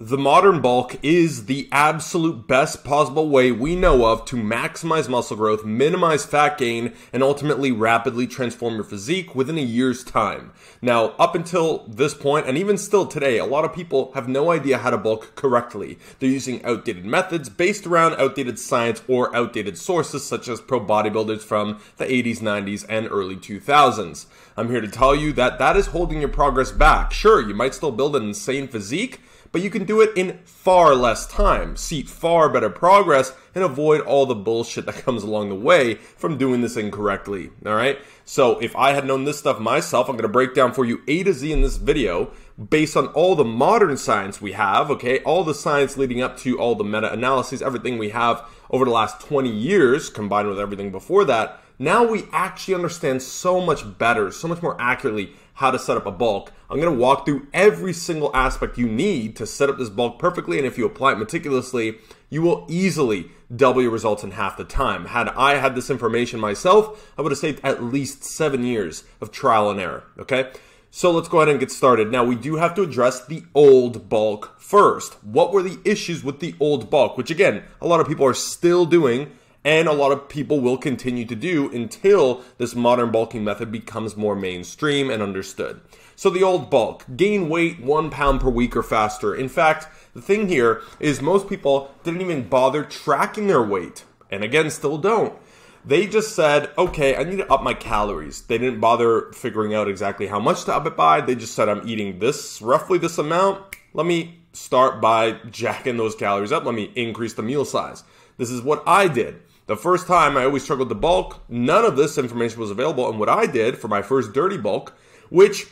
The modern bulk is the absolute best possible way we know of to maximize muscle growth, minimize fat gain, and ultimately rapidly transform your physique within a year's time. Now, up until this point, and even still today, a lot of people have no idea how to bulk correctly. They're using outdated methods based around outdated science or outdated sources such as pro bodybuilders from the 80s, 90s, and early 2000s. I'm here to tell you that that is holding your progress back. Sure, you might still build an insane physique, but you can do it in far less time, see far better progress, and avoid all the bullshit that comes along the way from doing this incorrectly, all right? So if I had known this stuff myself, I'm gonna break down for you A to Z in this video based on all the modern science we have, okay? All the science leading up to all the meta-analyses, everything we have over the last 20 years combined with everything before that. Now we actually understand so much better, so much more accurately how to set up a bulk. I'm going to walk through every single aspect you need to set up this bulk perfectly, and if you apply it meticulously, you will easily double your results in half the time. Had I had this information myself, I would have saved at least 7 years of trial and error, okay? So let's go ahead and get started. Now, we do have to address the old bulk first. What were the issues with the old bulk, which again, a lot of people are still doing and a lot of people will continue to do until this modern bulking method becomes more mainstream and understood. So the old bulk, gain weight 1 pound per week or faster. In fact, the thing here is most people didn't even bother tracking their weight, and again, still don't. They just said, okay, I need to up my calories. They didn't bother figuring out exactly how much to up it by. They just said, I'm eating this, roughly this amount. Let me start by jacking those calories up. Let me increase the meal size. This is what I did. The first time I always struggled to bulk, none of this information was available. And what I did for my first dirty bulk, which,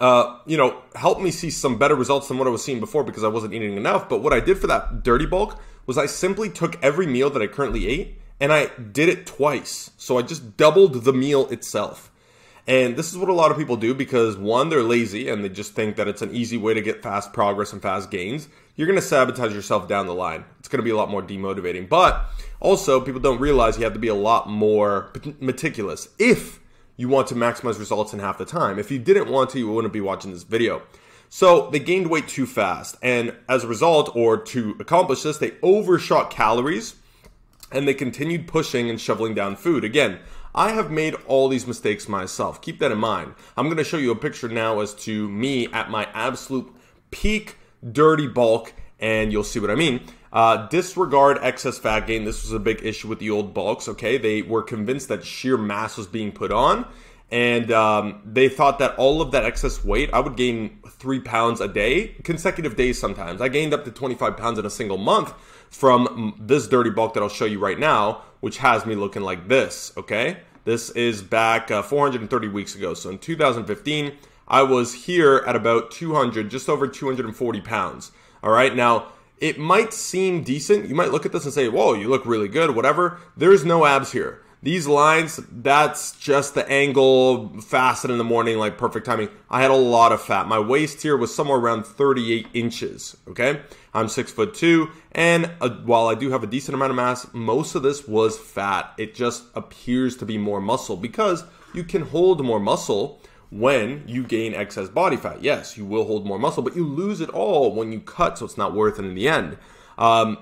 helped me see some better results than what I was seeing before because I wasn't eating enough. But what I did for that dirty bulk was I simply took every meal that I currently ate and I did it twice. So I just doubled the meal itself. And this is what a lot of people do because one, they're lazy and they just think that it's an easy way to get fast progress and fast gains. You're going to sabotage yourself down the line. It's going to be a lot more demotivating. But also, people don't realize you have to be a lot more meticulous if you want to maximize results in half the time. If you didn't want to, you wouldn't be watching this video. So they gained weight too fast. And as a result, or to accomplish this, they overshot calories and they continued pushing and shoveling down food. Again, I have made all these mistakes myself. Keep that in mind. I'm going to show you a picture now as to me at my absolute peak dirty bulk, and you'll see what I mean. Disregard excess fat gain. This was a big issue with the old bulks, okay? They were convinced that sheer mass was being put on, and they thought that all of that excess weight, I would gain 3 pounds a day, consecutive days sometimes. I gained up to 25 pounds in a single month from this dirty bulk that I'll show you right now, which has me looking like this, okay? This is back 430 weeks ago, so in 2015, I was here at about 200, just over 240 pounds, all right? Now, it might seem decent. You might look at this and say, whoa, you look really good, whatever. There's no abs here. These lines, that's just the angle, fasted in the morning, like perfect timing. I had a lot of fat. My waist here was somewhere around 38 inches, okay? I'm 6'2", and while I do have a decent amount of mass, most of this was fat. It just appears to be more muscle because you can hold more muscle when you gain excess body fat. Yes, you will hold more muscle, but you lose it all when you cut, so it's not worth it in the end.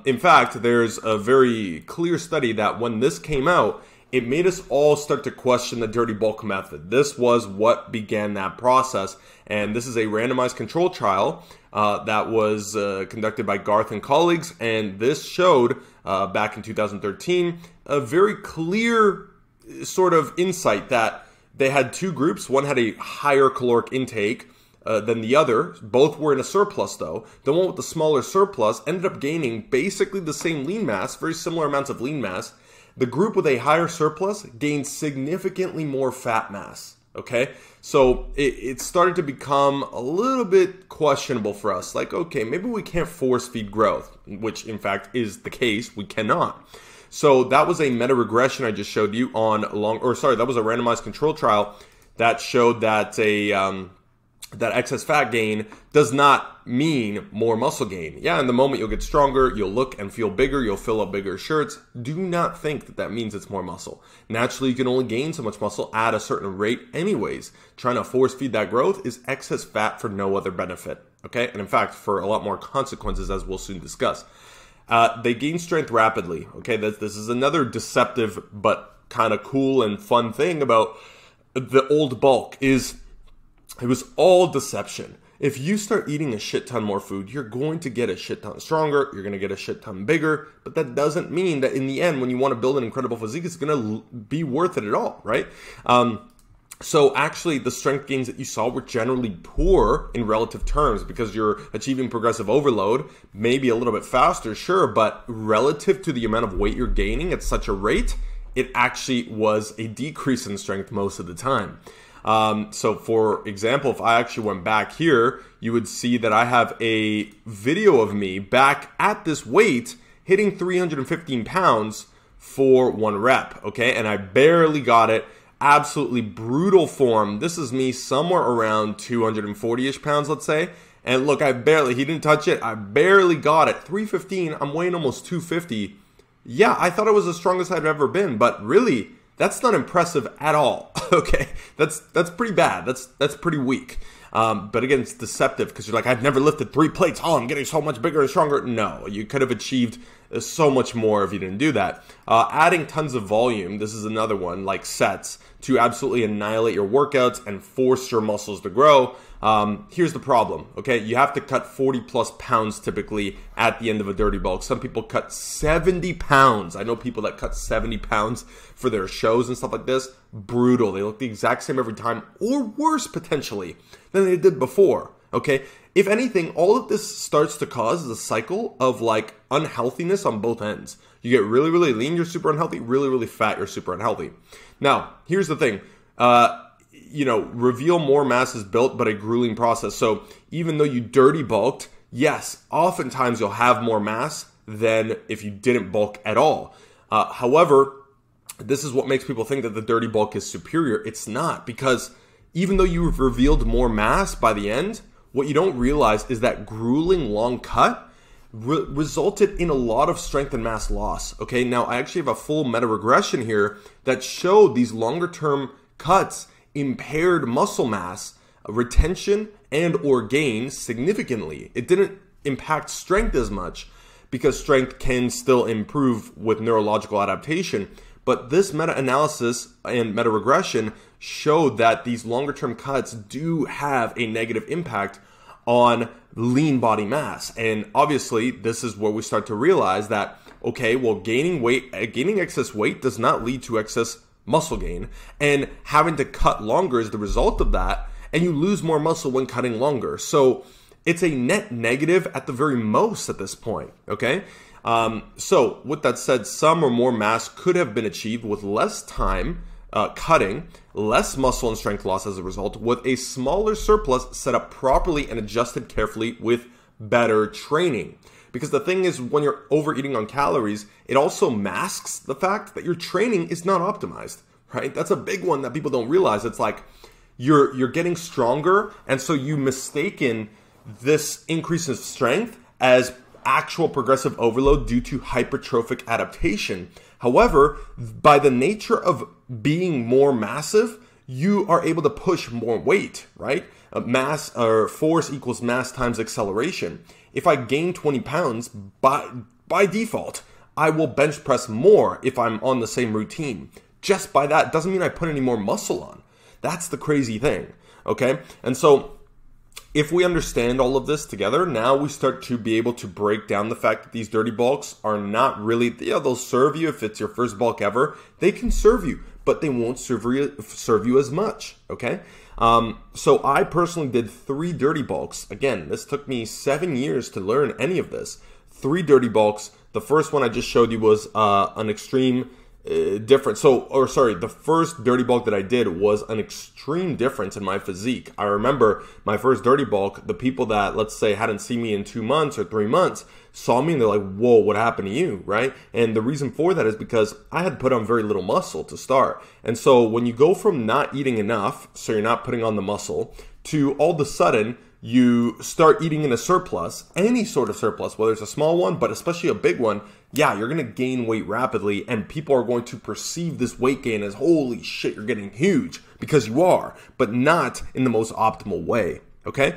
In fact, there's a very clear study that when this came out, it made us all start to question the dirty bulk method. This was what began that process, and this is a randomized control trial that was conducted by Garth and colleagues, and this showed back in 2013 a very clear sort of insight that they had two groups. One had a higher caloric intake than the other. Both were in a surplus though. The one with the smaller surplus ended up gaining basically the same lean mass, very similar amounts of lean mass. The group with a higher surplus gained significantly more fat mass, okay? So it started to become a little bit questionable for us. Like, okay, maybe we can't force feed growth, which in fact is the case, we cannot. So that was a meta-regression I just showed you on that was a randomized control trial that showed that that excess fat gain does not mean more muscle gain. Yeah, in the moment you'll get stronger, you'll look and feel bigger, you'll fill up bigger shirts. Do not think that that means it's more muscle. Naturally, you can only gain so much muscle at a certain rate anyways. Trying to force feed that growth is excess fat for no other benefit. okay? And in fact, for a lot more consequences, as we'll soon discuss. They gain strength rapidly, okay? This is another deceptive but kind of cool and fun thing about the old bulk is it was all deception. If you start eating a shit ton more food, you're going to get a shit ton stronger, you're going to get a shit ton bigger, but that doesn't mean that in the end, when you want to build an incredible physique, it's going to be worth it at all, right? So actually, the strength gains that you saw were generally poor in relative terms because you're achieving progressive overload, maybe a little bit faster, sure, but relative to the amount of weight you're gaining at such a rate, it actually was a decrease in strength most of the time. So for example, if I actually went back here, you would see that I have a video of me back at this weight hitting 315 pounds for one rep, okay? And I barely got it. Absolutely brutal form. This is me somewhere around 240-ish pounds, let's say. And look, he didn't touch it. I barely got it. 315, I'm weighing almost 250. Yeah, I thought it was the strongest I've ever been, but really, that's not impressive at all, okay? That's pretty bad. That's pretty weak. But again, it's deceptive because you're like, I've never lifted 3 plates. Oh, I'm getting so much bigger and stronger. No, you could have achieved so much more if you didn't do that. Adding tons of volume, this is another one, like sets, to absolutely annihilate your workouts and force your muscles to grow. Here's the problem, okay? You have to cut 40-plus pounds typically at the end of a dirty bulk. Some people cut 70 pounds. I know people that cut 70 pounds for their shows and stuff like this. Brutal. They look the exact same every time or worse potentially than they did before, okay? If anything, all of this starts to cause is a cycle of like unhealthiness on both ends. You get really, really lean, you're super unhealthy. Really, really fat, you're super unhealthy. Now, here's the thing. You know, reveal more mass is built, but a grueling process. So even though you dirty bulked, yes, oftentimes you'll have more mass than if you didn't bulk at all. However, this is what makes people think that the dirty bulk is superior. It's not, because even though you've revealed more mass by the end, what you don't realize is that grueling long cut resulted in a lot of strength and mass loss. Okay, now I actually have a full meta regression here that showed these longer term cuts impaired muscle mass, retention, and or gain significantly. It didn't impact strength as much because strength can still improve with neurological adaptation. But this meta-analysis and meta-regression showed that these longer-term cuts do have a negative impact on lean body mass. And obviously, this is where we start to realize that, okay, well, gaining excess weight does not lead to excess muscle gain, and having to cut longer is the result of that, and you lose more muscle when cutting longer. So it's a net negative at the very most at this point, okay? So with that said, some or more mass could have been achieved with less time cutting, less muscle and strength loss as a result, with a smaller surplus set up properly and adjusted carefully with better training. Because the thing is, when you're overeating on calories, it also masks the fact that your training is not optimized, right? That's a big one that people don't realize. It's like you're getting stronger, and so you mistaken this increase in strength as actual progressive overload due to hypertrophic adaptation. However, by the nature of being more massive, you are able to push more weight, right? Mass or force equals mass times acceleration. If I gain 20 pounds, by default, I will bench press more if I'm on the same routine. Just by that, doesn't mean I put any more muscle on. That's the crazy thing, okay? And so if we understand all of this together, now we start to be able to break down the fact that these dirty bulks are not really, yeah, they'll serve you if it's your first bulk ever. They can serve you, but they won't serve you as much, okay? So I personally did 3 dirty bulks. Again, this took me 7 years to learn any of this. 3 dirty bulks. The first one I just showed you was an extreme difference. The first dirty bulk that I did was an extreme difference in my physique. I remember my first dirty bulk, the people that, let's say, hadn't seen me in 2 months or 3 months saw me and they're like, whoa, what happened to you, right? And the reason for that is because I had put on very little muscle to start. And so when you go from not eating enough, so you're not putting on the muscle, to all of a sudden you start eating in a surplus, any sort of surplus, whether it's a small one, but especially a big one, yeah, you're going to gain weight rapidly, and people are going to perceive this weight gain as, holy shit, you're getting huge, because you are, but not in the most optimal way, Okay,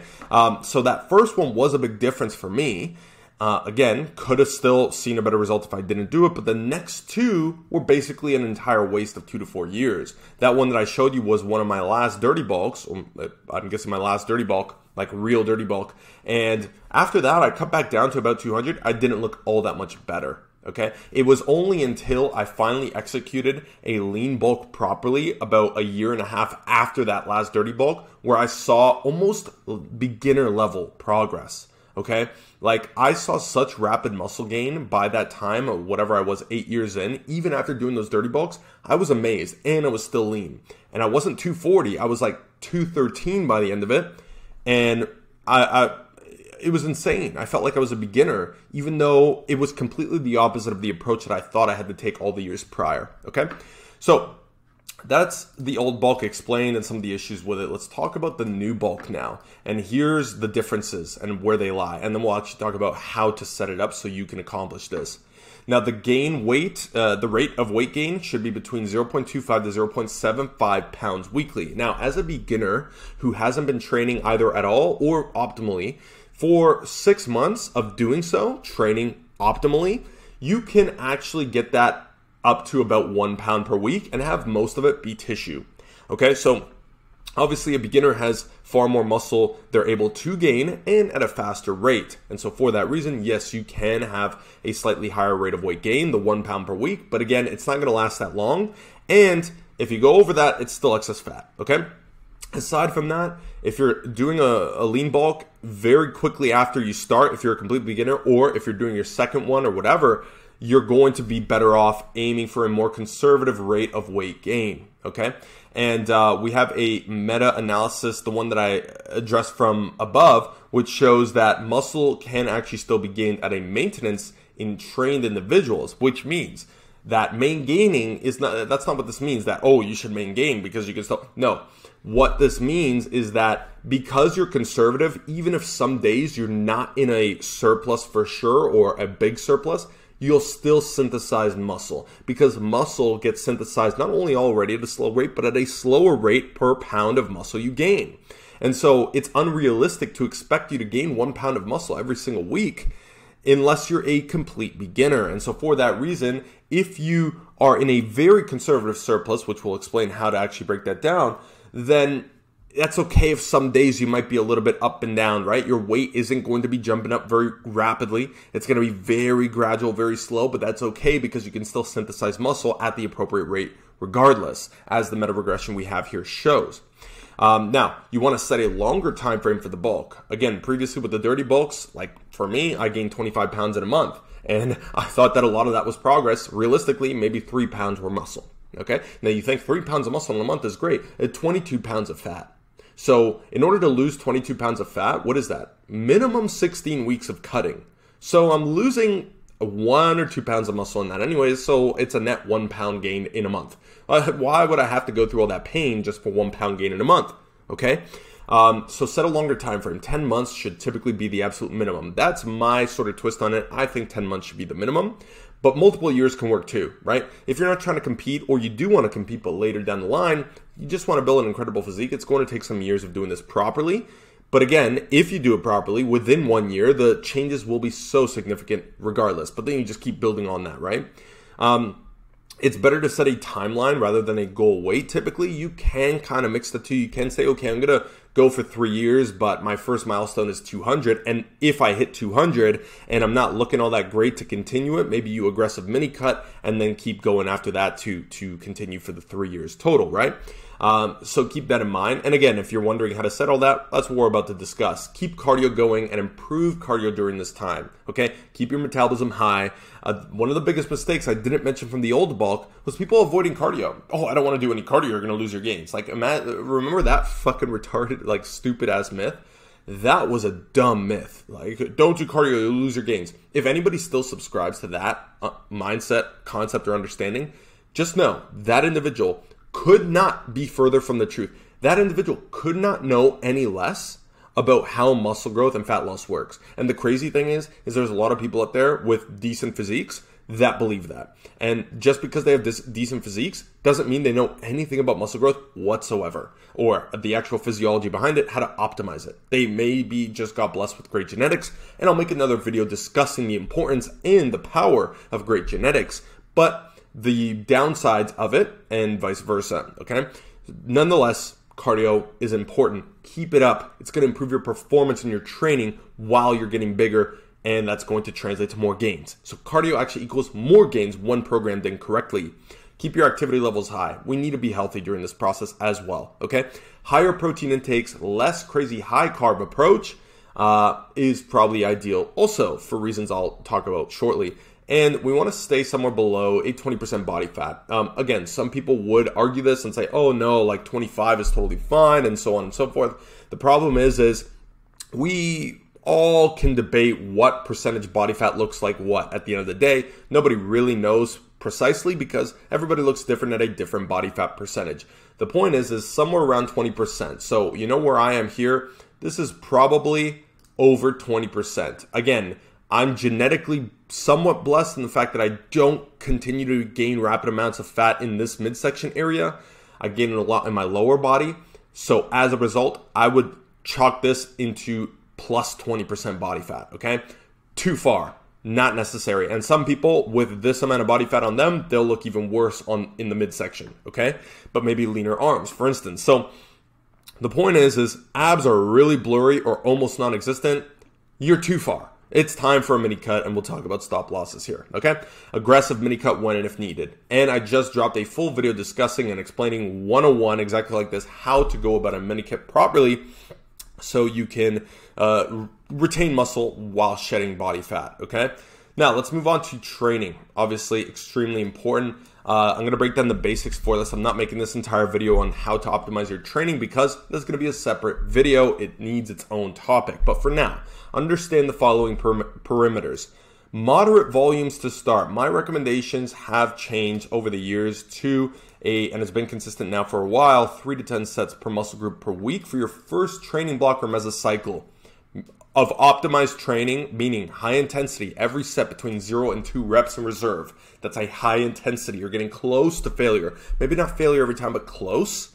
so that first one was a big difference for me. Again, could have still seen a better result if I didn't do it, but the next two were basically an entire waste of 2 to 4 years. That one that I showed you was one of my last dirty bulks. I'm guessing my last dirty bulk, like real dirty bulk. And after that, I cut back down to about 200. I didn't look all that much better. Okay, it was only until I finally executed a lean bulk properly about 1.5 years after that last dirty bulk where I saw almost beginner level progress. Okay, like I saw such rapid muscle gain by that time, whatever I was, 8 years in, even after doing those dirty bulks, I was amazed and I was still lean. And I wasn't 240, I was like 213 by the end of it. And it was insane. I felt like I was a beginner, even though it was completely the opposite of the approach that I thought I had to take all the years prior. Okay, so that's the old bulk explained and some of the issues with it. Let's talk about the new bulk now. And here's the differences and where they lie. And then we'll actually talk about how to set it up so you can accomplish this. Now the gain weight, the rate of weight gain should be between 0.25 to 0.75 pounds weekly. Now, as a beginner who hasn't been training either at all or optimally, for 6 months of doing so, training optimally, you can actually get that up to about 1 pound per week and have most of it be tissue. Okay, so obviously a beginner has far more muscle they're able to gain and at a faster rate. And so for that reason, yes, you can have a slightly higher rate of weight gain, the 1 pound per week, but again, it's not going to last that long. And if you go over that, it's still excess fat, okay? Aside from that, if you're doing a lean bulk very quickly after you start, if you're a complete beginner or if you're doing your second one or whatever, you're going to be better off aiming for a more conservative rate of weight gain, okay? And we have a meta-analysis, the one that I addressed from above, which shows that muscle can actually still be gained at a maintenance in trained individuals, which means that main gaining is not, that's not what this means, that, oh, you should main gain because you can still, no. What this means is that because you're conservative, even if some days you're not in a surplus for sure or a big surplus, you'll still synthesize muscle because muscle gets synthesized not only already at a slow rate, but at a slower rate per pound of muscle you gain. And so it's unrealistic to expect you to gain 1 pound of muscle every single week unless you're a complete beginner. And so for that reason, if you are in a very conservative surplus, which we'll explain how to actually break that down, then that's okay if some days you might be a little bit up and down, right? Your weight isn't going to be jumping up very rapidly. It's going to be very gradual, very slow, but that's okay because you can still synthesize muscle at the appropriate rate regardless, as the meta regression we have here shows. Now, you want to set a longer time frame for the bulk. Again, previously with the dirty bulks, like for me, I gained 25 pounds in a month, and I thought that a lot of that was progress. Realistically, maybe 3 pounds were muscle. Okay, now you think 3 pounds of muscle in a month is great, 22 pounds of fat. So in order to lose 22 pounds of fat, what is that? Minimum 16 weeks of cutting. So I'm losing 1 or 2 pounds of muscle in that anyways, so it's a net 1 pound gain in a month. Why would I have to go through all that pain just for 1 pound gain in a month? Okay, so set a longer time frame. 10 months should typically be the absolute minimum. That's my sort of twist on it. I think 10 months should be the minimum. But multiple years can work too, right? If you're not trying to compete or you do want to compete but later down the line, you just want to build an incredible physique, it's going to take some years of doing this properly. But again, if you do it properly, within 1 year, the changes will be so significant regardless. But then you just keep building on that, right? It's better to set a timeline rather than a goal weight. Typically, you can kind of mix the two. You can say, okay, I'm going to go for 3 years, but my first milestone is 200. And if I hit 200 and I'm not looking all that great to continue it, maybe you aggressive mini cut and then keep going after that to continue for the 3 years total, right? So keep that in mind. And again, if you're wondering how to set all that, that's what we're about to discuss. Keep cardio going and improve cardio during this time, okay? Keep your metabolism high. One of the biggest mistakes I didn't mention from the old bulk was people avoiding cardio. Oh, I don't want to do any cardio. You're going to lose your gains. Like, remember that fucking retarded, like stupid ass myth? That was a dumb myth. Like, don't do cardio, you'll lose your gains. If anybody still subscribes to that mindset, concept, or understanding, just know that individual could not be further from the truth. That individual could not know any less about how muscle growth and fat loss works. And the crazy thing is there's a lot of people out there with decent physiques that believe that. And just because they have this decent physiques doesn't mean they know anything about muscle growth whatsoever, or the actual physiology behind it, how to optimize it. They maybe just got blessed with great genetics, and I'll make another video discussing the importance and the power of great genetics, but the downsides of it and vice versa, okay? Nonetheless, cardio is important. Keep it up. It's going to improve your performance in your training while you're getting bigger, and that's going to translate to more gains. So cardio actually equals more gains when programmed incorrectly. Keep your activity levels high. We need to be healthy during this process as well, okay? Higher protein intakes, less crazy high carb approach is probably ideal also for reasons I'll talk about shortly. And we want to stay somewhere below 8-20% body fat. Again, some people would argue this and say, oh no, like 25 is totally fine and so on and so forth. The problem is we all can debate what percentage body fat looks like what at the end of the day. Nobody really knows precisely because everybody looks different at a different body fat percentage. The point is somewhere around 20%. So you know where I am here? This is probably over 20%. Again, I'm genetically somewhat blessed in the fact that I don't continue to gain rapid amounts of fat in this midsection area. I gain a lot in my lower body. So as a result, I would chalk this into plus 20% body fat, okay? Too far, not necessary. And some people with this amount of body fat on them, they'll look even worse in the midsection, okay? But maybe leaner arms, for instance. So the point is abs are really blurry or almost non-existent. You're too far. It's time for a mini cut, and we'll talk about stop losses here, okay? Aggressive mini cut when and if needed. And I just dropped a full video discussing and explaining 101, exactly like this, how to go about a mini cut properly so you can retain muscle while shedding body fat, okay? Now, let's move on to training. Obviously, extremely important. I'm going to break down the basics for this. I'm not making this entire video on how to optimize your training because this is going to be a separate video. It needs its own topic. But for now, understand the following parameters. Moderate volumes to start. My recommendations have changed over the years to and it's been consistent now for a while, 3 to 10 sets per muscle group per week for your first training block or mesocycle of optimized training, meaning high intensity, every set between 0 and 2 reps in reserve. That's a high intensity. You're getting close to failure. Maybe not failure every time, but close.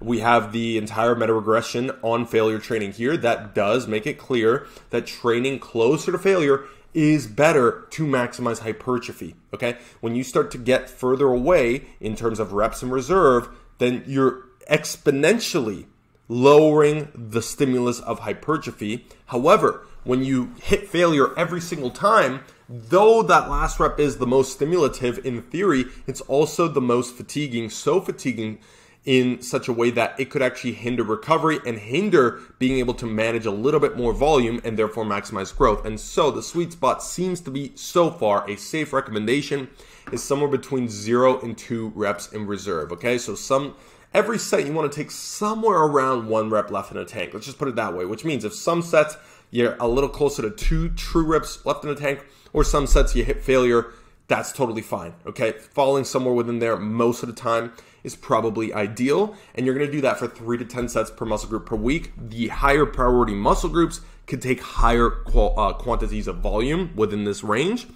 We have the entire meta-regression on failure training here. That does make it clear that training closer to failure is better to maximize hypertrophy, okay? When you start to get further away in terms of reps in reserve, then you're exponentially lowering the stimulus of hypertrophy. However, when you hit failure every single time, though that last rep is the most stimulative in theory, it's also the most fatiguing, so fatiguing in such a way that it could actually hinder recovery and hinder being able to manage a little bit more volume and therefore maximize growth. And so the sweet spot seems to be, so far, a safe recommendation is somewhere between 0 and 2 reps in reserve, okay? So every set you want to take somewhere around 1 rep left in the tank. Let's just put it that way, which means if some sets you're a little closer to 2 true reps left in the tank, or some sets you hit failure, that's totally fine, okay? Falling somewhere within there most of the time is probably ideal, and you're gonna do that for 3 to 10 sets per muscle group per week. The higher priority muscle groups can take higher quantities of volume within this range,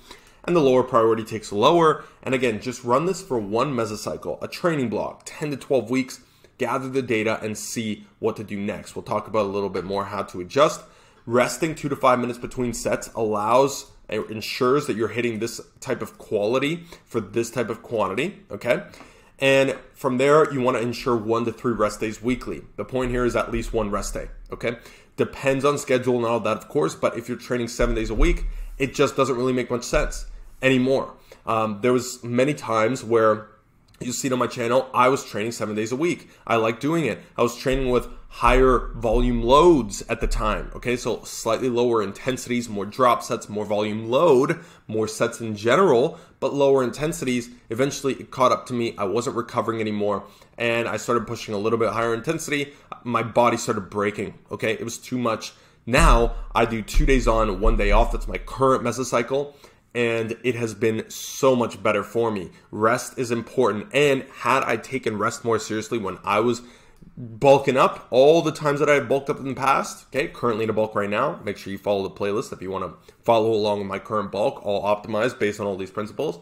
and the lower priority takes lower. And again, just run this for 1 mesocycle, a training block, 10 to 12 weeks, gather the data and see what to do next. We'll talk about a little bit more how to adjust. Resting 2 to 5 minutes between sets ensures that you're hitting this type of quality for this type of quantity, okay? And from there, you want to ensure 1 to 3 rest days weekly. The point here is at least 1 rest day, okay? Depends on schedule and all that, of course, but if you're training 7 days a week, it just doesn't really make much sense anymore. There was many times where you see it on my channel, I was training 7 days a week. I like doing it. I was training with higher volume loads at the time, okay? So slightly lower intensities, more drop sets, more volume load, more sets in general, but lower intensities. Eventually it caught up to me. I wasn't recovering anymore, and I started pushing a little bit higher intensity. My body started breaking, okay? It was too much. Now I do 2 days on, 1 day off. That's my current mesocycle, and it has been so much better for me. Rest is important, and had I taken rest more seriously when I was bulking up all the times that I bulked up in the past. Okay, currently in a bulk right now. Make sure you follow the playlist if you want to follow along with my current bulk, all optimized based on all these principles.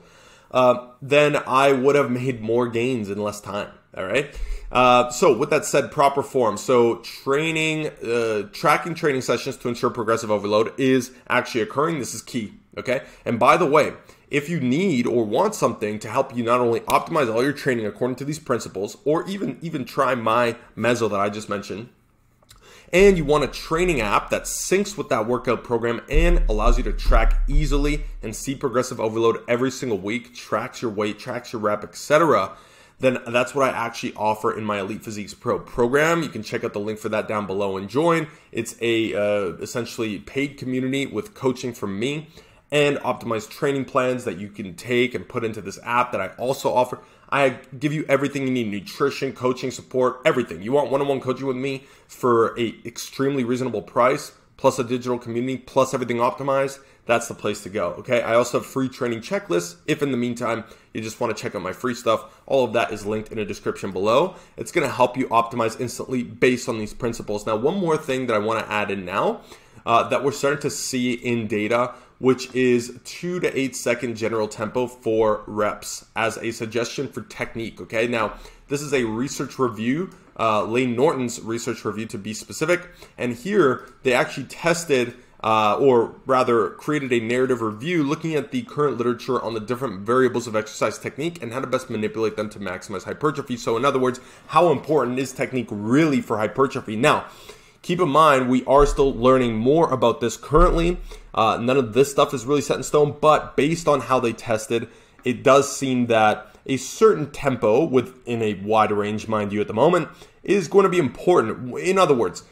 Then I would have made more gains in less time. All right. So with that said, proper form. So tracking training sessions to ensure progressive overload is actually occurring. This is key. Okay. And by the way, if you need or want something to help you not only optimize all your training according to these principles, or even try my Mezzo that I just mentioned, and you want a training app that syncs with that workout program and allows you to track easily and see progressive overload every single week, tracks your weight, tracks your rep, etc., then that's what I actually offer in my Elite Physiques Pro program. You can check out the link for that down below and join. It's a essentially paid community with coaching from me and optimized training plans that you can take and put into this app that I also offer. I give you everything you need: nutrition, coaching, support, everything. You want one-on-one coaching with me for an extremely reasonable price, plus a digital community, plus everything optimized, that's the place to go, okay? I also have free training checklists if in the meantime you just wanna check out my free stuff. All of that is linked in the description below. It's gonna help you optimize instantly based on these principles. Now, one more thing that I wanna add in now that we're starting to see in data, which is 2 to 8 second general tempo for reps as a suggestion for technique, okay? Now, this is a research review, Lane Norton's research review to be specific, and here they actually tested or rather created a narrative review looking at the current literature on the different variables of exercise technique and how to best manipulate them to maximize hypertrophy. So in other words, how important is technique really for hypertrophy? Now, keep in mind, we are still learning more about this currently. None of this stuff is really set in stone, but based on how they tested, it does seem that a certain tempo within a wide range, mind you, at the moment, is going to be important. In other words,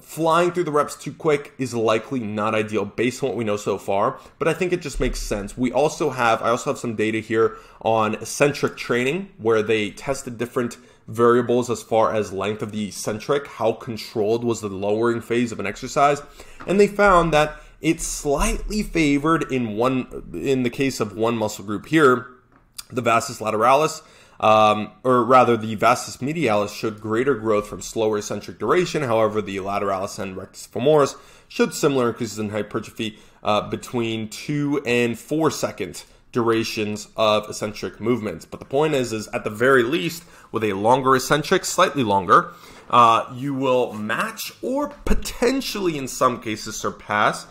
flying through the reps too quick is likely not ideal based on what we know so far, but I think it just makes sense. I also have some data here on eccentric training where they tested different variables as far as length of the eccentric, how controlled was the lowering phase of an exercise, and they found that it's slightly favored in the case of one muscle group here, the vastus lateralis, or rather the vastus medialis showed greater growth from slower eccentric duration. However, the lateralis and rectus femoris showed similar increases in hypertrophy between 2 and 4 second durations of eccentric movements. But the point is at the very least, with a longer eccentric, slightly longer, you will match or potentially in some cases surpass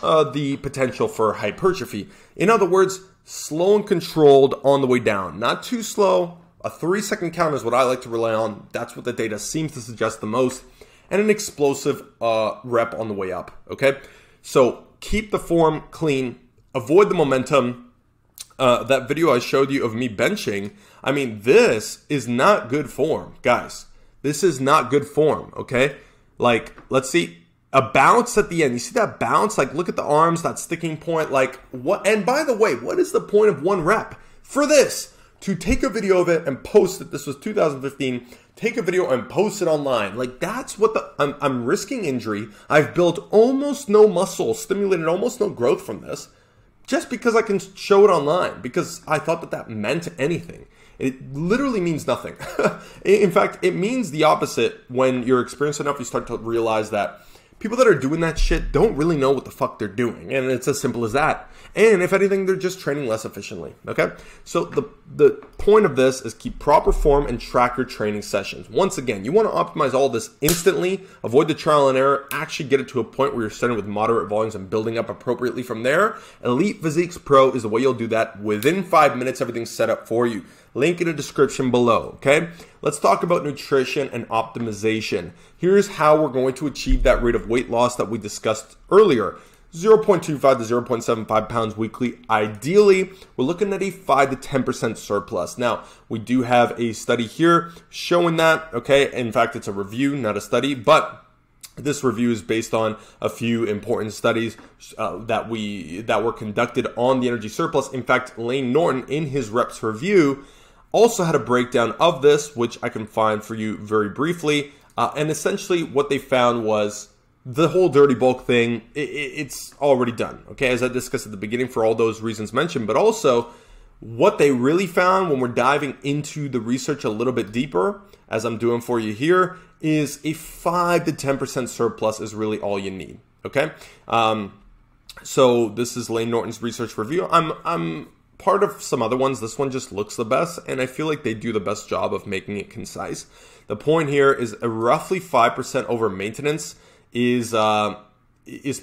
the potential for hypertrophy. In other words, slow and controlled on the way down. Not too slow. A 3-second count is what I like to rely on. That's what the data seems to suggest the most. And an explosive rep on the way up, okay? So keep the form clean. Avoid the momentum. That video I showed you of me benching, I mean, this is not good form, guys. This is not good form, okay? Like, let's see. A bounce at the end. You see that bounce? Like, look at the arms, that sticking point. Like, what? And by the way, what is the point of one rep? For this, to take a video of it and post it. This was 2015. Take a video and post it online. Like, that's what the... I'm risking injury. I've built almost no muscle, stimulated almost no growth from this, just because I can show it online, because I thought that that meant anything. It literally means nothing. In fact, it means the opposite. When you're experienced enough, you start to realize that people that are doing that shit don't really know what the fuck they're doing, and it's as simple as that. And if anything, they're just training less efficiently, okay? So the point of this is keep proper form and track your training sessions. Once again, you want to optimize all this instantly, avoid the trial and error, actually get it to a point where you're starting with moderate volumes and building up appropriately from there. Elite Physiques Pro is the way you'll do that. Within 5 minutes, everything's set up for you. Link in the description below, okay? Let's talk about nutrition and optimization. Here's how we're going to achieve that rate of weight loss that we discussed earlier. 0.25 to 0.75 pounds weekly. Ideally, we're looking at a 5 to 10% surplus. Now, we do have a study here showing that, okay? In fact, it's a review, not a study, but this review is based on a few important studies that were conducted on the energy surplus. In fact, Lane Norton, in his reps review, also had a breakdown of this, which I can find for you very briefly. And essentially what they found was the whole dirty bulk thing, it's already done. Okay, as I discussed at the beginning for all those reasons mentioned, but also What they really found when we're diving into the research a little bit deeper, as I'm doing for you here, is a 5 to 10% surplus is really all you need, okay? So this is Lane Norton's research review. I'm part of some other ones. This one just looks the best, and I feel like they do the best job of making it concise. The point here is a roughly 5% over maintenance is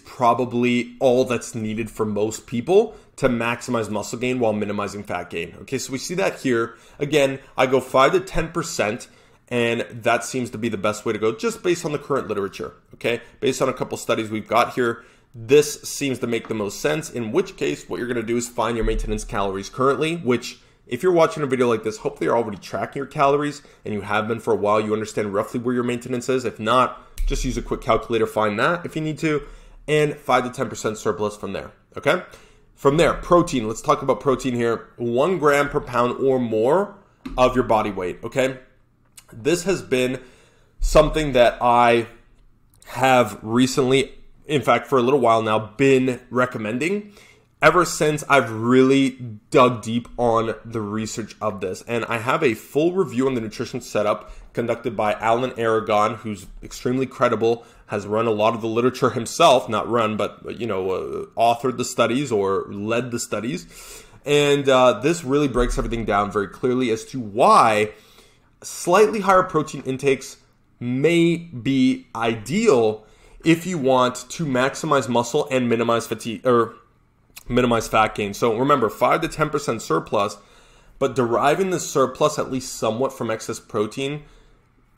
probably all that's needed for most people to maximize muscle gain while minimizing fat gain. Okay, so we see that here. Again, I go 5 to 10%, and that seems to be the best way to go just based on the current literature, okay? Based on a couple studies we've got here, this seems to make the most sense, in which case what you're gonna do is find your maintenance calories currently, which if you're watching a video like this, hopefully you're already tracking your calories and you have been for a while, you understand roughly where your maintenance is. If not, just use a quick calculator, find that if you need to, and 5 to 10% surplus from there, okay? From there, protein, let's talk about protein here. 1 gram per pound or more of your body weight, okay? This has been something that I have recently, in fact, for a little while now, been recommending ever since I've really dug deep on the research of this. And I have a full review on the nutrition setup conducted by Alan Aragon, who's extremely credible, has run a lot of the literature himself, not run, but you know, authored the studies or led the studies. And this really breaks everything down very clearly as to why slightly higher protein intakes may be ideal if you want to maximize muscle and minimize fatigue or minimize fat gain. So remember, 5 to 10% surplus, but deriving the surplus at least somewhat from excess protein,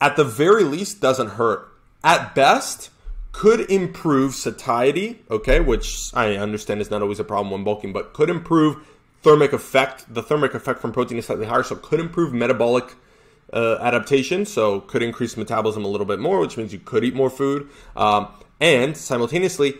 at the very least, doesn't hurt. At best, could improve satiety, okay, which I understand is not always a problem when bulking, but could improve thermic effect. The thermic effect from protein is slightly higher, so could improve metabolic adaptation, so could increase metabolism a little bit more, which means you could eat more food. And simultaneously,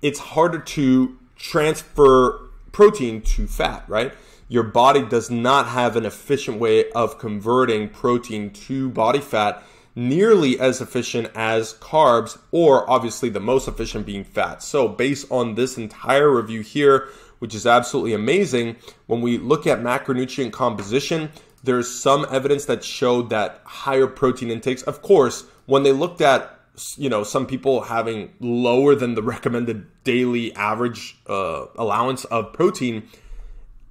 it's harder to transfer protein to fat, right? Your body does not have an efficient way of converting protein to body fat, nearly as efficient as carbs, or obviously the most efficient being fat. So based on this entire review here, which is absolutely amazing, when we look at macronutrient composition, there's some evidence that showed that higher protein intakes, of course, when they looked at, you know, some people having lower than the recommended daily average allowance of protein,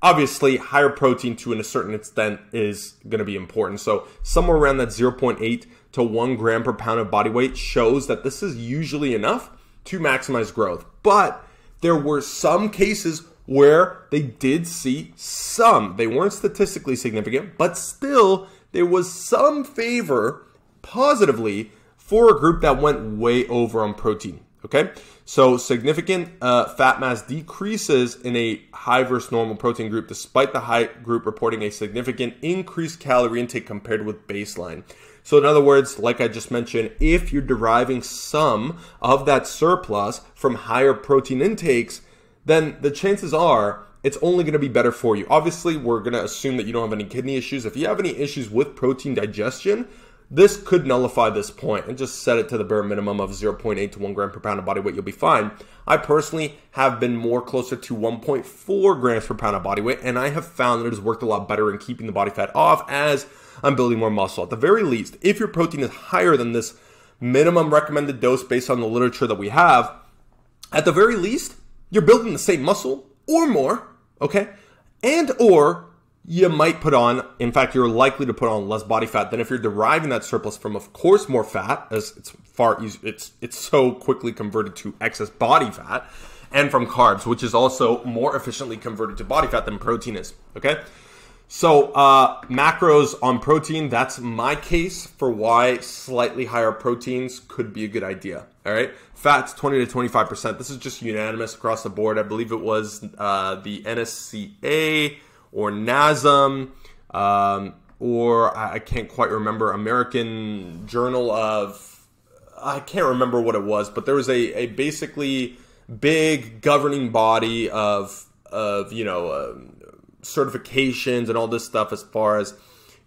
obviously higher protein to a certain extent is going to be important. So somewhere around that 0.8 to 1 gram per pound of body weight shows that this is usually enough to maximize growth. But there were some cases where they did see some, they weren't statistically significant, but still there was some favor positively for a group that went way over on protein, okay? So significant fat mass decreases in a high versus normal protein group, despite the high group reporting a significant increased calorie intake compared with baseline. So in other words, like I just mentioned, if you're deriving some of that surplus from higher protein intakes, then the chances are it's only gonna be better for you. Obviously, we're gonna assume that you don't have any kidney issues. If you have any issues with protein digestion, this could nullify this point and just set it to the bare minimum of 0.8 to 1 gram per pound of body weight, you'll be fine. I personally have been more closer to 1.4 grams per pound of body weight, and I have found that it has worked a lot better in keeping the body fat off as I'm building more muscle. At the very least, if your protein is higher than this minimum recommended dose based on the literature that we have, at the very least, you're building the same muscle or more, okay? And or you might put on, in fact, you're likely to put on less body fat than if you're deriving that surplus from, of course, more fat, as it's far easier, it's so quickly converted to excess body fat, and from carbs, which is also more efficiently converted to body fat than protein is, okay? So macros on protein, that's my case for why slightly higher proteins could be a good idea, all right? Fats, 20 to 25%. This is just unanimous across the board. I believe it was the NSCA, or NASM, or I can't quite remember, American Journal of, I can't remember what it was, but there was a basically big governing body of you know, certifications and all this stuff as far as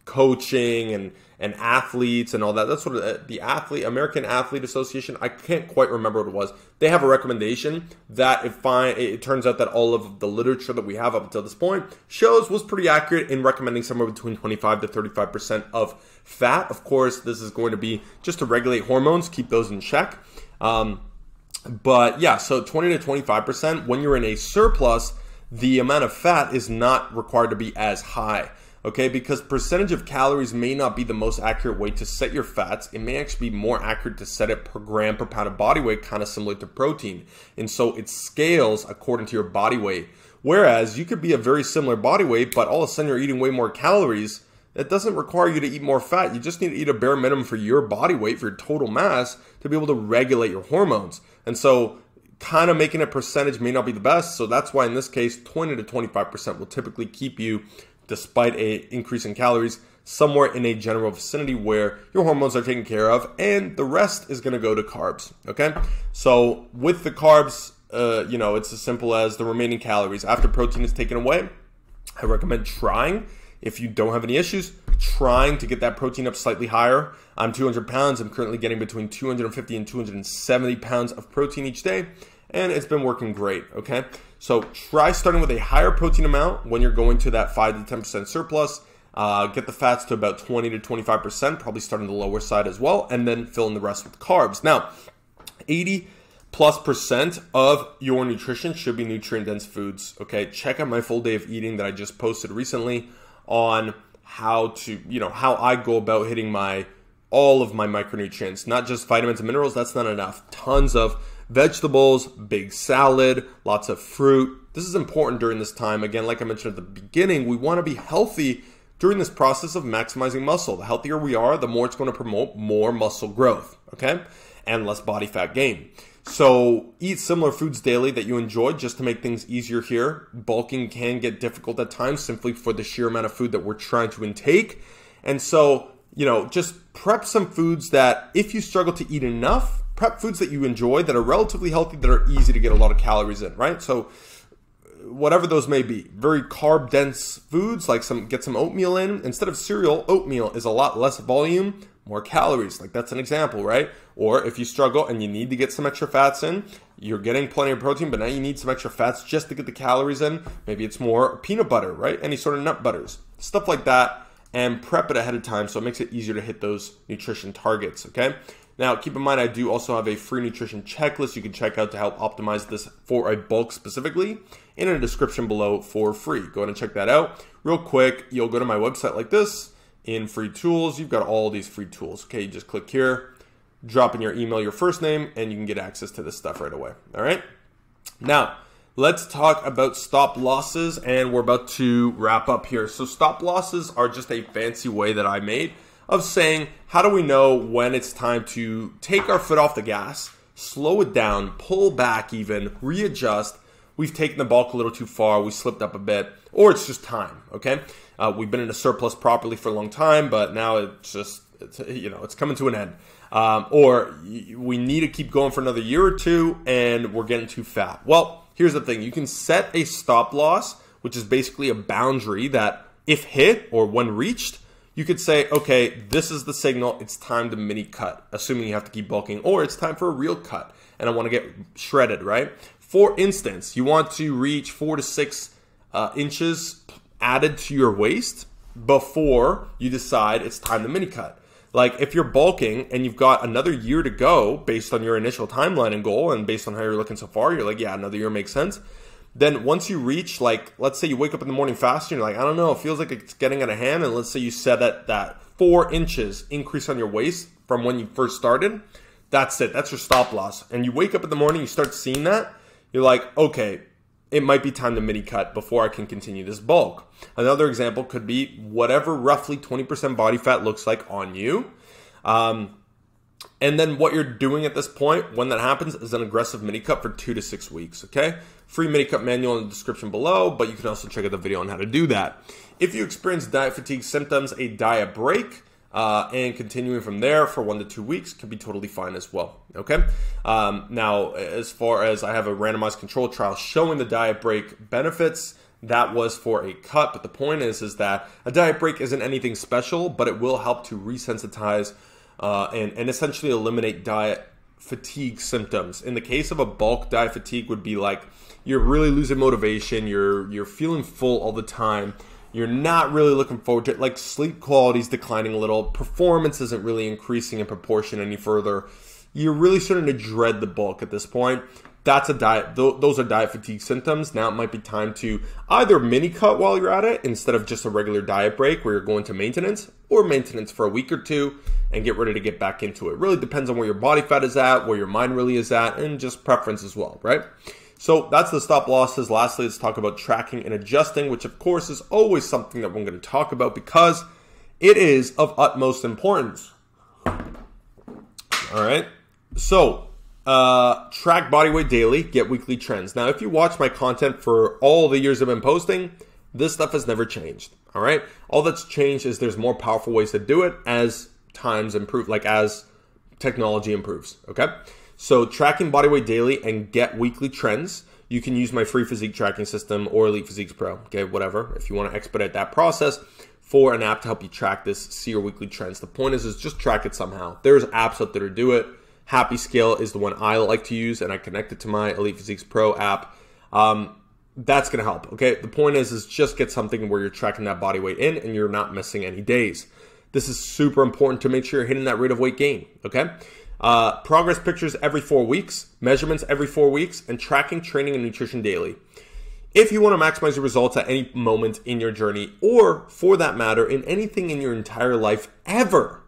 coaching and athletes and all that. That's sort of the American Athlete Association. I can't quite remember what it was. They have a recommendation that it turns out that all of the literature that we have up until this point shows was pretty accurate in recommending somewhere between 25 to 35% of fat. Of course, this is going to be just to regulate hormones, keep those in check. But yeah, so 20 to 25%, when you're in a surplus, the amount of fat is not required to be as high. Okay, because percentage of calories may not be the most accurate way to set your fats. It may actually be more accurate to set it per gram per pound of body weight, kind of similar to protein. And so it scales according to your body weight. Whereas you could be a very similar body weight, but all of a sudden you're eating way more calories. That doesn't require you to eat more fat. You just need to eat a bare minimum for your body weight, for your total mass, to be able to regulate your hormones. And so kind of making a percentage may not be the best. So that's why in this case, 20 to 25% will typically keep you, despite an increase in calories, somewhere in a general vicinity where your hormones are taken care of, and the rest is gonna go to carbs, okay? So with the carbs, you know, it's as simple as the remaining calories. After protein is taken away, I recommend trying, if you don't have any issues, trying to get that protein up slightly higher. I'm 200 pounds, I'm currently getting between 250 and 270 pounds of protein each day, and it's been working great, okay? So try starting with a higher protein amount when you're going to that 5 to 10% surplus. Get the fats to about 20 to 25%, probably starting the lower side as well, and then fill in the rest with carbs. Now, 80+% of your nutrition should be nutrient-dense foods, okay? Check out my full day of eating that I just posted recently on how to, you know, how I go about hitting all of my micronutrients, not just vitamins and minerals. That's not enough. Tons of vegetables, big salad, lots of fruit. This is important during this time. Again, like I mentioned at the beginning, we want to be healthy during this process of maximizing muscle. The healthier we are, the more it's going to promote more muscle growth, okay? And less body fat gain. So eat similar foods daily that you enjoy just to make things easier here. Bulking can get difficult at times simply for the sheer amount of food that we're trying to intake. And so, you know, just prep some foods that if you struggle to eat enough, prep foods that you enjoy that are relatively healthy, that are easy to get a lot of calories in, right? So whatever those may be, very carb dense foods, like get some oatmeal in. Instead of cereal, oatmeal is a lot less volume, more calories. Like that's an example, right? Or if you struggle and you need to get some extra fats in, you're getting plenty of protein, but now you need some extra fats just to get the calories in. Maybe it's more peanut butter, right? Any sort of nut butters, stuff like that, and prep it ahead of time so it makes it easier to hit those nutrition targets, okay? Now, keep in mind, I do also have a free nutrition checklist you can check out to help optimize this for a bulk specifically in the description below for free. Go ahead and check that out. Real quick, you'll go to my website like this. In free tools, you've got all these free tools. Okay, you just click here, drop in your email, your first name, and you can get access to this stuff right away. All right? Now, let's talk about stop losses, and we're about to wrap up here. So stop losses are just a fancy way that I made of saying, how do we know when it's time to take our foot off the gas, slow it down, pull back even, readjust? We've taken the bulk a little too far, we slipped up a bit, or it's just time, okay? We've been in a surplus properly for a long time, but now it's coming to an end. Or we need to keep going for another year or two and we're getting too fat. Well, here's the thing. You can set a stop loss, which is basically a boundary that if hit or when reached, you could say, okay, this is the signal, it's time to mini cut, assuming you have to keep bulking, or it's time for a real cut, and I wanna get shredded, right? For instance, you want to reach 4 to 6 inches added to your waist before you decide it's time to mini cut. Like if you're bulking and you've got another year to go based on your initial timeline and goal, and based on how you're looking so far, you're like, yeah, another year makes sense. Then once you reach, like, let's say you wake up in the morning fast and you're like, I don't know, it feels like it's getting out of hand. And let's say you set that 4 inches increase on your waist from when you first started. That's it. That's your stop loss. And you wake up in the morning, you start seeing that. You're like, okay, it might be time to mini cut before I can continue this bulk. Another example could be whatever roughly 20% body fat looks like on you. And then what you're doing at this point when that happens is an aggressive mini cut for 2 to 6 weeks, okay? Free mini cut manual in the description below, but you can also check out the video on how to do that. If you experience diet fatigue symptoms, a diet break and continuing from there for 1 to 2 weeks can be totally fine as well, okay? Now, as far as I have a randomized control trial showing the diet break benefits, that was for a cut. But the point is that a diet break isn't anything special, but it will help to resensitize and essentially eliminate diet fatigue symptoms. In the case of a bulk, diet fatigue would be like you're really losing motivation, you're feeling full all the time, you're not really looking forward to it, like sleep quality is declining a little, performance isn't really increasing in proportion any further. You're really starting to dread the bulk at this point. That's a diet. Those are diet fatigue symptoms. Now it might be time to either mini cut while you're at it instead of just a regular diet break where you're going to maintenance, or maintenance for a week or two and get ready to get back into it. Really depends on where your body fat is at, where your mind really is at, and just preference as well, right? So that's the stop losses. Lastly, let's talk about tracking and adjusting, which of course is always something that we're going to talk about because it is of utmost importance. All right. So track body weight daily, get weekly trends. Now, if you watch my content for all the years I've been posting, this stuff has never changed. All right. All that's changed is there's more powerful ways to do it as times improve, like as technology improves. Okay. So tracking body weight daily and get weekly trends. You can use my free physique tracking system or Elite Physiques Pro. Okay. Whatever. If you want to expedite that process, for an app to help you track this, see your weekly trends. The point is just track it somehow. There's apps out there to do it. Happy Scale is the one I like to use, and I connect it to my Elite Physiques Pro app. That's going to help, okay? The point is just get something where you're tracking that body weight in and you're not missing any days. This is super important to make sure you're hitting that rate of weight gain, okay? Progress pictures every 4 weeks, measurements every 4 weeks, and tracking training and nutrition daily. If you want to maximize your results at any moment in your journey, or for that matter, in anything in your entire life ever,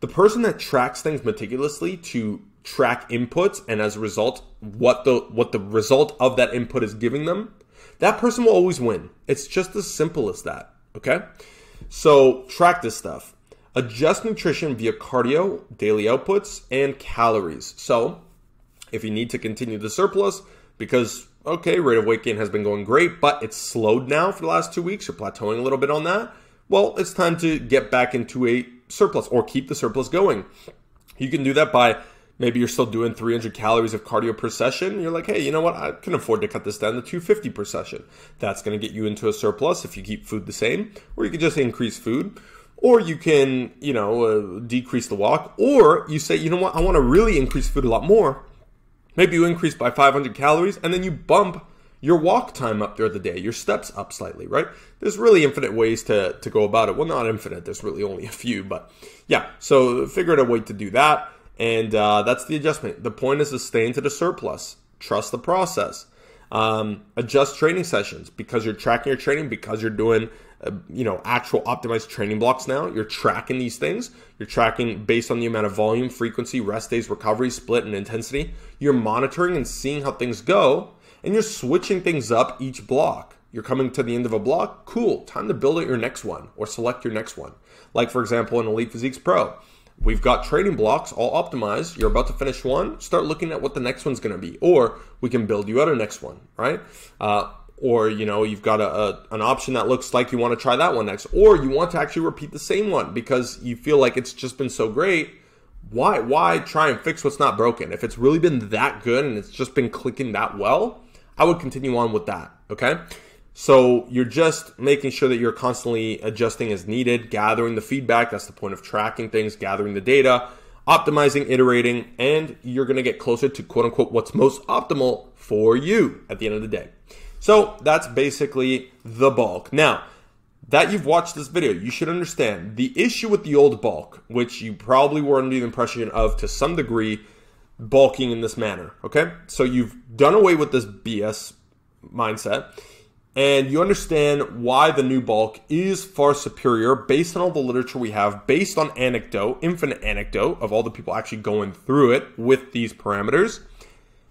the person that tracks things meticulously to track inputs and as a result, what the result of that input is giving them, that person will always win. It's just as simple as that, okay? So track this stuff. Adjust nutrition via cardio, daily outputs, and calories. So if you need to continue the surplus because, okay, rate of weight gain has been going great, but it's slowed now for the last 2 weeks. You're plateauing a little bit on that. Well, it's time to get back into a surplus or keep the surplus going. You can do that by maybe you're still doing 300 calories of cardio per session. You're like, hey, you know what? I can afford to cut this down to 250 per session. That's going to get you into a surplus if you keep food the same, or you can just increase food, or you can, you know, decrease the walk, or you say, you know what? I want to really increase food a lot more. Maybe you increase by 500 calories and then you bump your walk time up throughout the day, your steps up slightly, right? There's really infinite ways to go about it. Well, not infinite. There's really only a few, but yeah. So figure out a way to do that. And that's the adjustment. The point is to stay into the surplus. Trust the process. Adjust training sessions because you're tracking your training, because you're doing actual optimized training blocks now. You're tracking these things. You're tracking based on the amount of volume, frequency, rest days, recovery, split, and intensity. You're monitoring and seeing how things go, and you're switching things up each block. You're coming to the end of a block. Cool. Time to build out your next one or select your next one. Like, for example, in Elite Physiques Pro, we've got training blocks all optimized. You're about to finish one. Start looking at what the next one's going to be, or we can build you out a next one, right? Or, you know, you've got an option that looks like you want to try that one next, or you want to actually repeat the same one because you feel like it's just been so great. Why try and fix what's not broken? If it's really been that good and it's just been clicking that well, I would continue on with that, okay? So you're just making sure that you're constantly adjusting as needed, gathering the feedback. That's the point of tracking things, gathering the data, optimizing, iterating, and you're going to get closer to quote unquote what's most optimal for you at the end of the day. So that's basically the bulk. Now that you've watched this video, you should understand the issue with the old bulk, which you probably were under the impression of to some degree bulking in this manner, okay? So you've done away with this BS mindset and you understand why the new bulk is far superior based on all the literature we have, based on anecdote, infinite anecdote of all the people actually going through it with these parameters.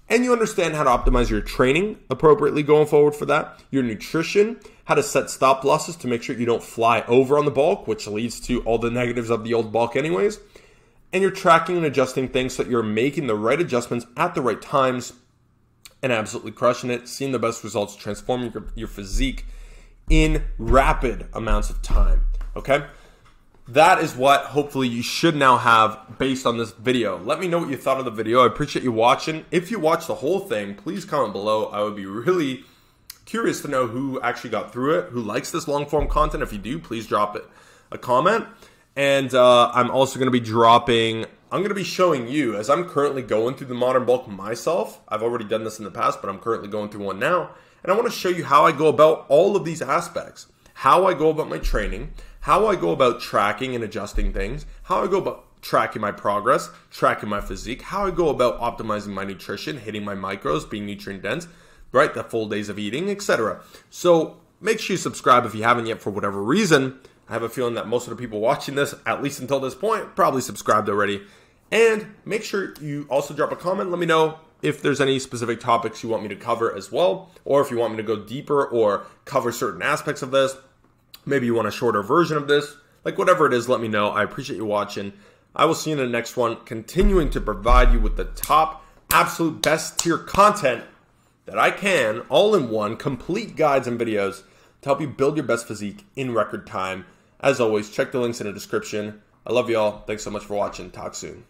And you understand how to optimize your training appropriately going forward for that, your nutrition, how to set stop losses to make sure you don't fly over on the bulk, which leads to all the negatives of the old bulk anyways. And you're tracking and adjusting things so that you're making the right adjustments at the right times and absolutely crushing it, seeing the best results, transforming your physique in rapid amounts of time, okay? That is what hopefully you should now have based on this video. Let me know what you thought of the video. I appreciate you watching. If you watch the whole thing, please comment below. I would be really Curious to know who actually got through it, who likes this long-form content. If you do, please drop it a comment. And I'm also going to be dropping... I'm going to be showing you, as I'm currently going through the Modern Bulk myself. I've already done this in the past, but I'm currently going through one now. And I want to show you how I go about all of these aspects. How I go about my training, how I go about tracking and adjusting things, how I go about tracking my progress, tracking my physique, how I go about optimizing my nutrition, hitting my macros, being nutrient dense, right? The full days of eating, etc. So make sure you subscribe if you haven't yet for whatever reason. I have a feeling that most of the people watching this, at least until this point, probably subscribed already. And make sure you also drop a comment. Let me know if there's any specific topics you want me to cover as well, or if you want me to go deeper or cover certain aspects of this. Maybe you want a shorter version of this. Like, whatever it is, let me know. I appreciate you watching. I will see you in the next one, continuing to provide you with the top, absolute best tier content that I can, all in one, complete guides and videos to help you build your best physique in record time. As always, check the links in the description. I love y'all. Thanks so much for watching. Talk soon.